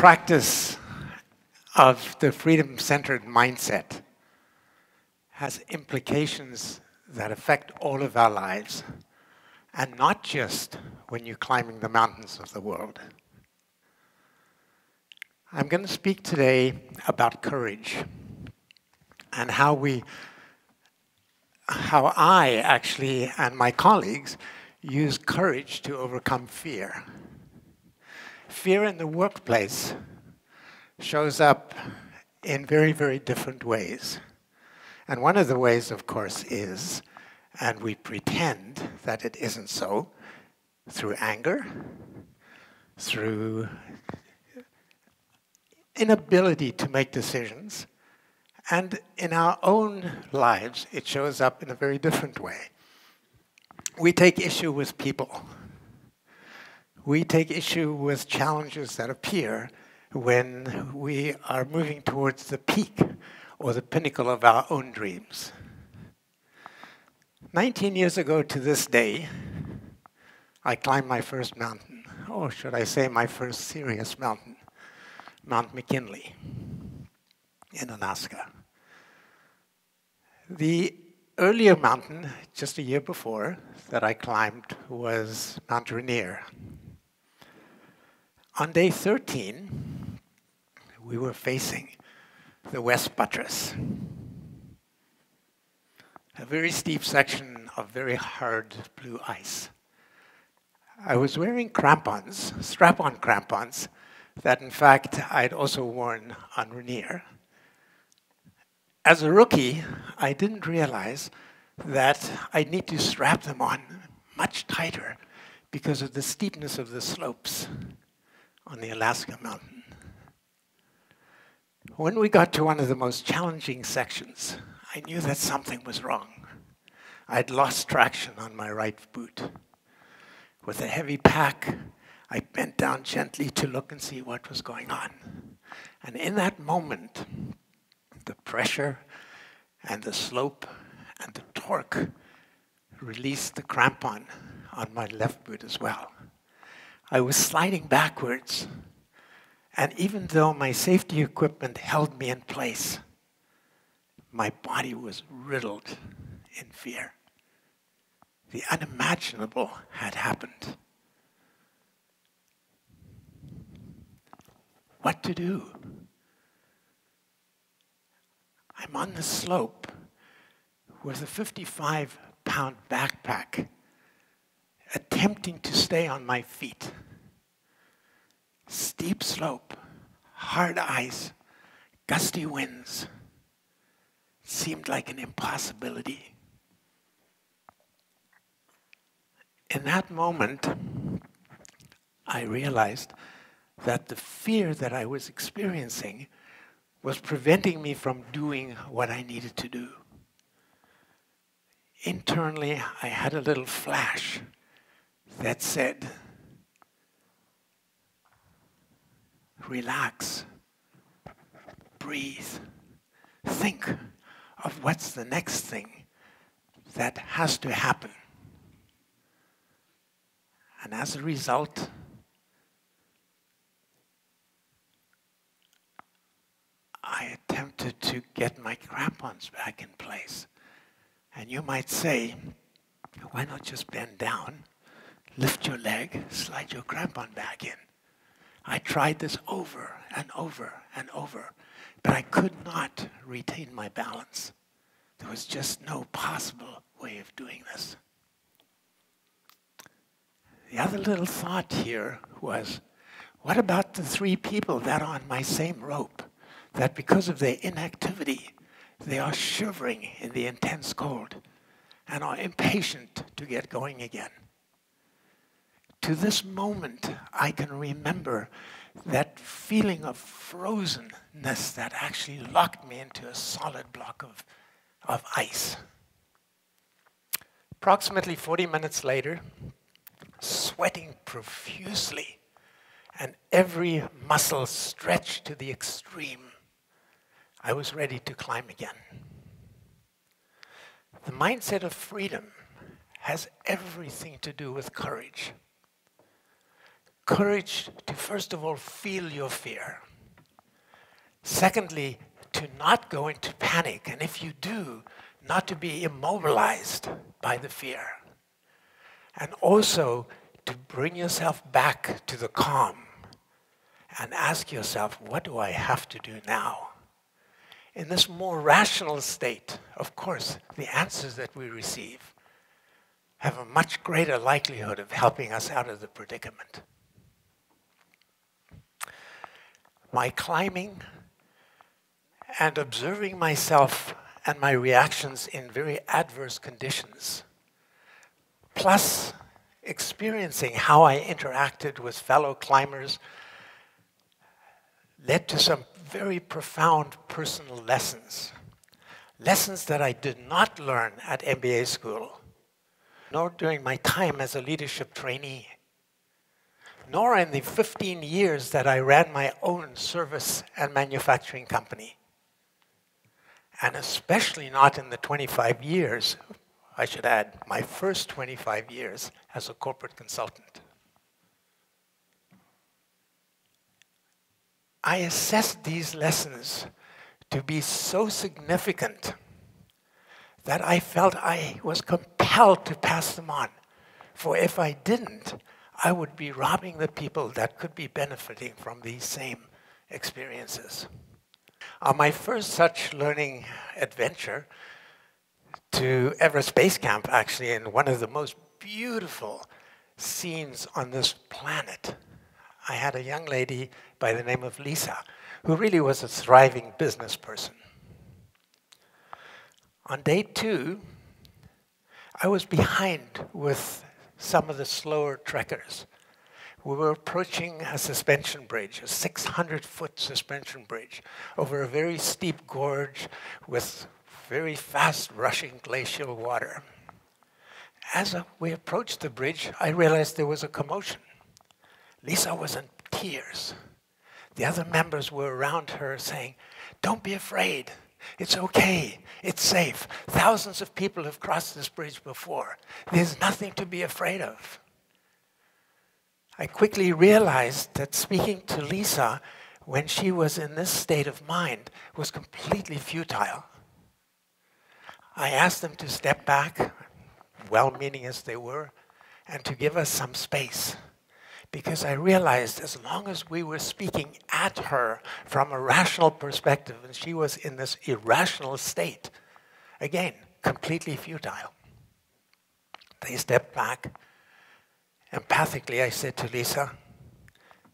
practice of the freedom-centered mindset has implications that affect all of our lives, and not just when you're climbing the mountains of the world. I'm going to speak today about courage and how I actually and my colleagues use courage to overcome fear. Fear in the workplace shows up in very, very different ways. And one of the ways, of course, is, and we pretend that it isn't so, through anger, through inability to make decisions, and in our own lives, it shows up in a very different way. We take issue with people. We take issue with challenges that appear when we are moving towards the peak or the pinnacle of our own dreams. 19 years ago to this day, I climbed my first mountain, or should I say my first serious mountain, Mount McKinley in Alaska. The earlier mountain, just a year before, that I climbed was Mount Rainier. On day 13, we were facing the West Buttress, a very steep section of very hard blue ice. I was wearing crampons, strap-on crampons, that in fact I'd also worn on Rainier. As a rookie, I didn't realize that I'd need to strap them on much tighter because of the steepness of the slopes on the Alaska mountain. When we got to one of the most challenging sections, I knew that something was wrong. I'd lost traction on my right boot. With a heavy pack, I bent down gently to look and see what was going on. And in that moment, the pressure and the slope and the torque released the crampon on my left boot as well. I was sliding backwards. And even though my safety equipment held me in place, my body was riddled in fear. The unimaginable had happened. What to do? I'm on the slope with a 55-pound backpack, attempting to stay on my feet. Steep slope, hard ice, gusty winds. It seemed like an impossibility. In that moment, I realized that the fear that I was experiencing was preventing me from doing what I needed to do. Internally, I had a little flash that said, relax, breathe, think of what's the next thing that has to happen. And as a result, I attempted to get my crampons back in place. And you might say, why not just bend down, lift your leg, slide your crampon back in? I tried this over and over and over, but I could not retain my balance. There was just no possible way of doing this. The other little thought here was, what about the three people that are on my same rope, that because of their inactivity, they are shivering in the intense cold and are impatient to get going again? To this moment, I can remember that feeling of frozenness that actually locked me into a solid block of ice. Approximately 40 minutes later, sweating profusely and every muscle stretched to the extreme, I was ready to climb again. The mindset of freedom has everything to do with courage. courage to, first of all, feel your fear. Secondly, to not go into panic, and if you do, not to be immobilized by the fear. And also, to bring yourself back to the calm and ask yourself, what do I have to do now? In this more rational state, of course, the answers that we receive have a much greater likelihood of helping us out of the predicament. My climbing and observing myself and my reactions in very adverse conditions, plus experiencing how I interacted with fellow climbers, led to some very profound personal lessons. Lessons that I did not learn at MBA school, nor during my time as a leadership trainee, nor in the 15 years that I ran my own service and manufacturing company, and especially not in the 25 years, I should add, my first 25 years as a corporate consultant. I assessed these lessons to be so significant that I felt I was compelled to pass them on. For if I didn't, I would be robbing the people that could be benefiting from these same experiences. On my first such learning adventure to Everest Base Camp, actually, in one of the most beautiful scenes on this planet, I had a young lady by the name of Lisa, who really was a thriving business person. On day two, I was behind with some of the slower trekkers. We were approaching a suspension bridge, a 600-foot suspension bridge, over a very steep gorge with very fast rushing glacial water. As we approached the bridge, I realized there was a commotion. Lisa was in tears. The other members were around her saying, "Don't be afraid. It's okay. It's safe. Thousands of people have crossed this bridge before. There's nothing to be afraid of." I quickly realized that speaking to Lisa when she was in this state of mind was completely futile. I asked them to step back, well-meaning as they were, and to give us some space. Because I realized as long as we were speaking at her from a rational perspective and she was in this irrational state, again, completely futile. They stepped back. Empathically, I said to Lisa,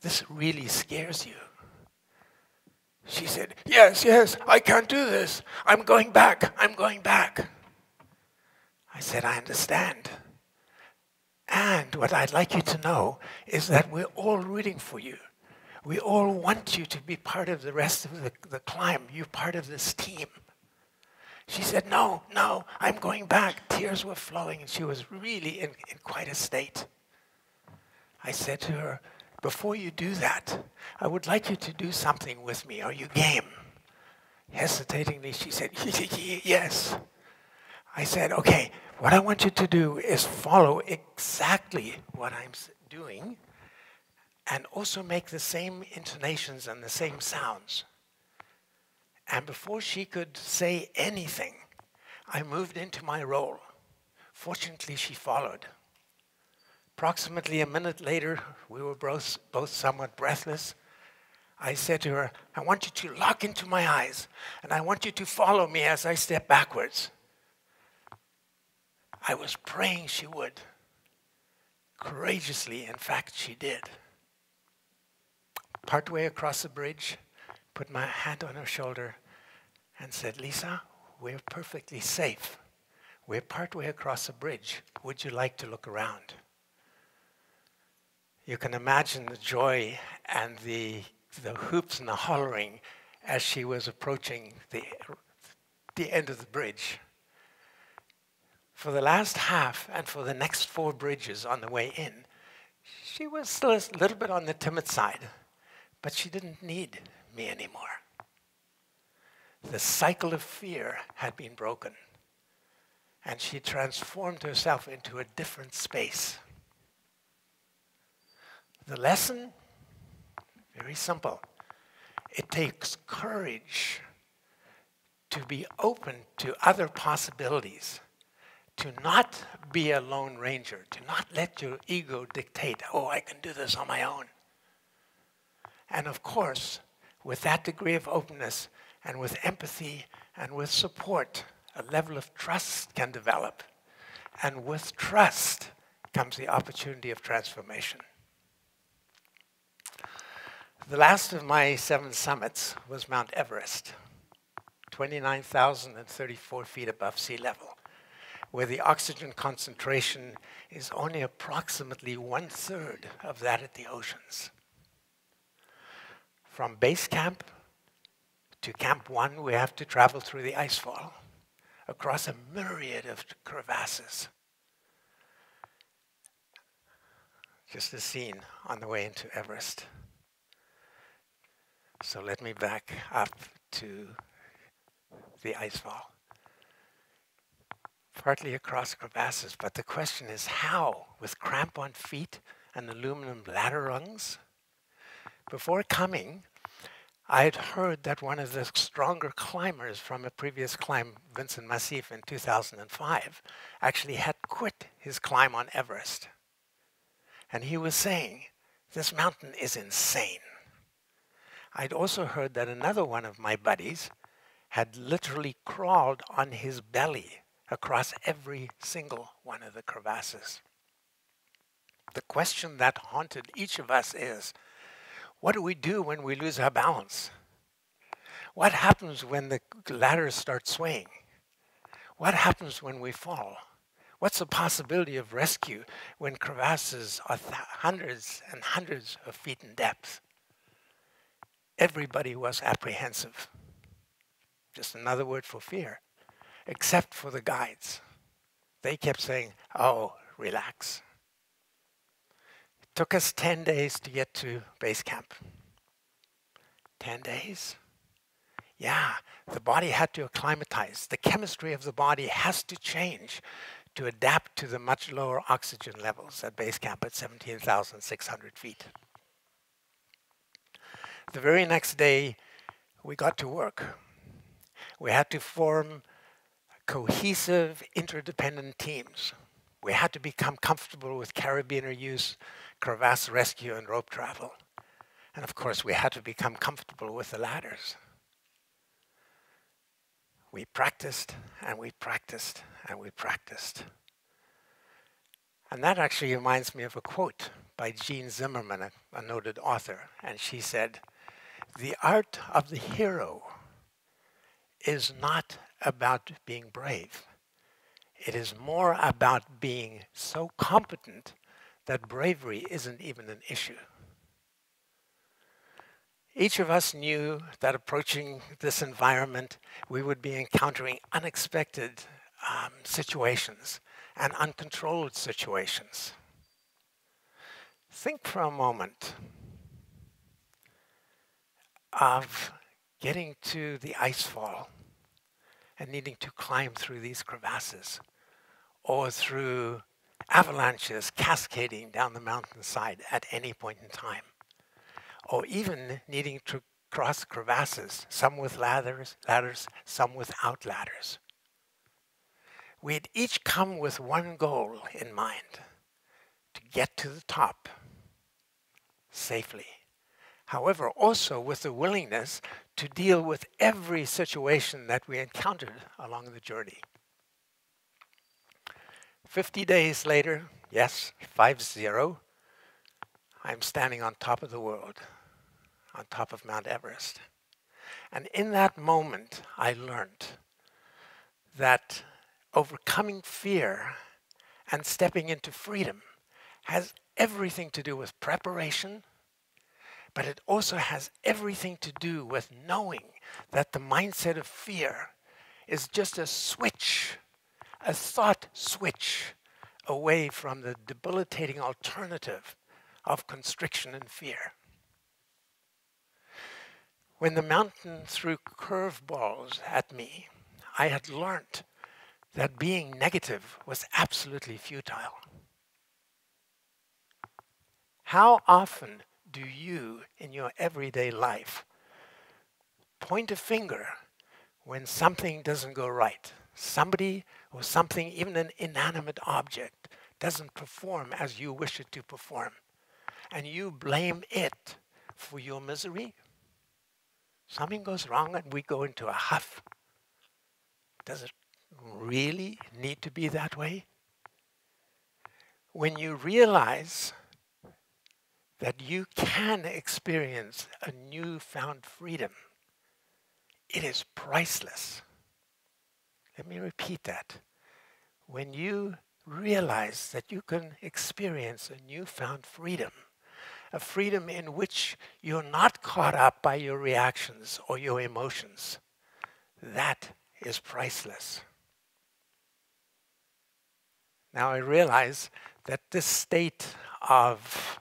"This really scares you." She said, "Yes, yes, I can't do this. I'm going back, I'm going back." I said, "I understand. And what I'd like you to know is that we're all rooting for you. We all want you to be part of the rest of the climb. You're part of this team." She said, "No, no, I'm going back." Tears were flowing, and she was really in quite a state. I said to her, "Before you do that, I would like you to do something with me. Are you game?" Hesitatingly, she said, "Yes." I said, "Okay. What I want you to do is follow exactly what I'm doing and also make the same intonations and the same sounds." And before she could say anything, I moved into my role. Fortunately, she followed. Approximately a minute later, we were both somewhat breathless. I said to her, "I want you to lock into my eyes, and I want you to follow me as I step backwards." I was praying she would. Courageously, in fact, she did. Partway across the bridge, put my hand on her shoulder and said, "Lisa, we're perfectly safe. We're partway across the bridge. Would you like to look around?" You can imagine the joy and the hoops and the hollering as she was approaching the end of the bridge. For the last half and for the next four bridges on the way in, she was still a little bit on the timid side, but she didn't need me anymore. The cycle of fear had been broken, and she transformed herself into a different space. The lesson? Very simple. It takes courage to be open to other possibilities, to not be a lone ranger, to not let your ego dictate, oh, I can do this on my own. And of course, with that degree of openness and with empathy and with support, a level of trust can develop. And with trust comes the opportunity of transformation. The last of my 7 summits was Mount Everest, 29,034 feet above sea level, where the oxygen concentration is only approximately 1/3 of that at the oceans. From base camp to Camp 1, we have to travel through the icefall, across a myriad of crevasses. Just a scene on the way into Everest. So let me back up to the icefall. Partly across crevasses, but the question is how, with cramped feet and aluminum ladder rungs? Before coming, I had heard that one of the stronger climbers from a previous climb, Vinson Massif in 2005, actually had quit his climb on Everest. And he was saying, this mountain is insane. I'd also heard that another one of my buddies had literally crawled on his belly across every single one of the crevasses. The question that haunted each of us is, what do we do when we lose our balance? What happens when the ladders start swaying? What happens when we fall? What's the possibility of rescue when crevasses are hundreds and hundreds of feet in depth? Everybody was apprehensive. Just another word for fear, except for the guides. They kept saying, oh, relax. It took us 10 days to get to base camp. 10 days? Yeah, the body had to acclimatize. The chemistry of the body has to change to adapt to the much lower oxygen levels at base camp at 17,600 feet. The very next day, we got to work. We had to form cohesive, interdependent teams. We had to become comfortable with carabiner use, crevasse rescue, and rope travel. And of course, we had to become comfortable with the ladders. We practiced, and we practiced, and we practiced. And that actually reminds me of a quote by Jean Zimmerman, a noted author, and she said, "The art of the hero is not about being brave. It is more about being so competent that bravery isn't even an issue." Each of us knew that approaching this environment, we would be encountering unexpected situations and uncontrolled situations. Think for a moment of getting to the icefall and needing to climb through these crevasses or through avalanches cascading down the mountainside at any point in time, or even needing to cross crevasses, some with ladders, some without ladders. We had each come with one goal in mind, to get to the top safely. However, also with the willingness to deal with every situation that we encountered along the journey. 50 days later, yes, 50, I'm standing on top of the world, on top of Mount Everest. And in that moment, I learned that overcoming fear and stepping into freedom has everything to do with preparation, but it also has everything to do with knowing that the mindset of fear is just a switch, a thought switch away from the debilitating alternative of constriction and fear. When the mountain threw curveballs at me, I had learned that being negative was absolutely futile. How often do you, in your everyday life, point a finger when something doesn't go right? Somebody or something, even an inanimate object, doesn't perform as you wish it to perform, and you blame it for your misery? Something goes wrong and we go into a huff. Does it really need to be that way? When you realize that you can experience a newfound freedom, it is priceless. Let me repeat that. When you realize that you can experience a newfound freedom, a freedom in which you're not caught up by your reactions or your emotions, that is priceless. Now I realize that this state of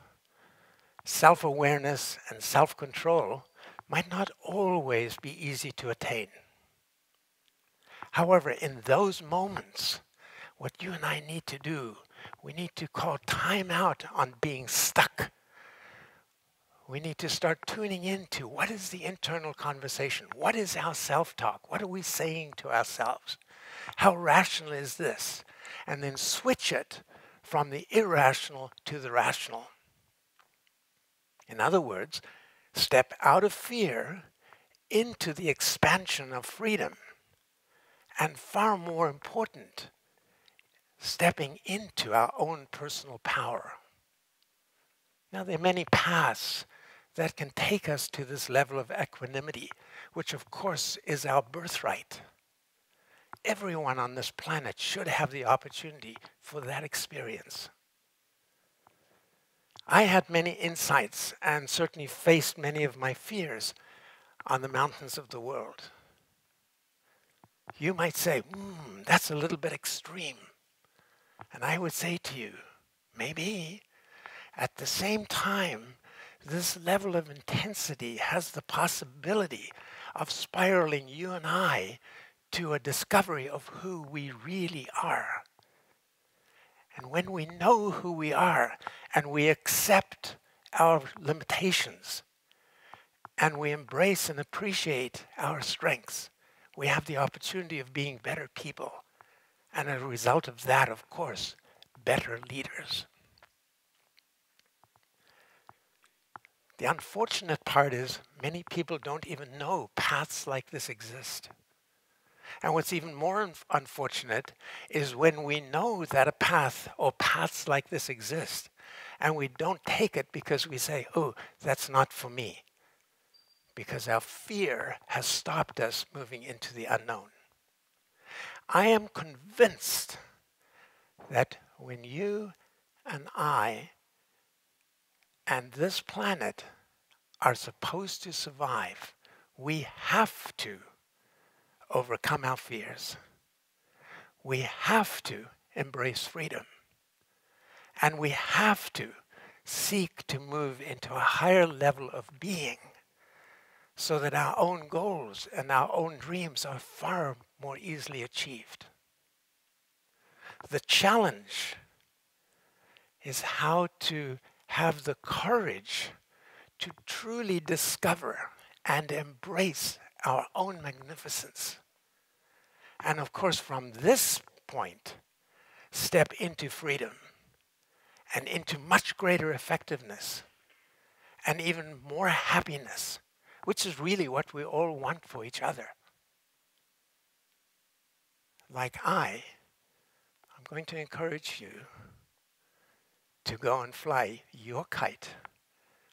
self-awareness and self-control might not always be easy to attain. However, in those moments, what you and I need to do, we need to call time out on being stuck. We need to start tuning into what is the internal conversation? What is our self-talk? What are we saying to ourselves? How rational is this? And then switch it from the irrational to the rational. In other words, step out of fear into the expansion of freedom. And far more important, stepping into our own personal power. Now, there are many paths that can take us to this level of equanimity, which of course is our birthright. Everyone on this planet should have the opportunity for that experience. I had many insights and certainly faced many of my fears on the mountains of the world. You might say, that's a little bit extreme. And I would say to you, maybe. At the same time, this level of intensity has the possibility of spiraling you and I to a discovery of who we really are. And when we know who we are, and we accept our limitations, and we embrace and appreciate our strengths, we have the opportunity of being better people. And as a result of that, of course, better leaders. The unfortunate part is many people don't even know paths like this exist. And what's even more unfortunate is when we know that a path or paths like this exist, and we don't take it because we say, oh, that's not for me, because our fear has stopped us moving into the unknown. I am convinced that when you and I and this planet are supposed to survive, we have to overcome our fears. We have to embrace freedom. And we have to seek to move into a higher level of being so that our own goals and our own dreams are far more easily achieved. The challenge is how to have the courage to truly discover and embrace our own magnificence. And of course, from this point, step into freedom and into much greater effectiveness and even more happiness, which is really what we all want for each other. Like I'm going to encourage you to go and fly your kite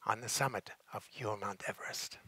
on the summit of your Mount Everest.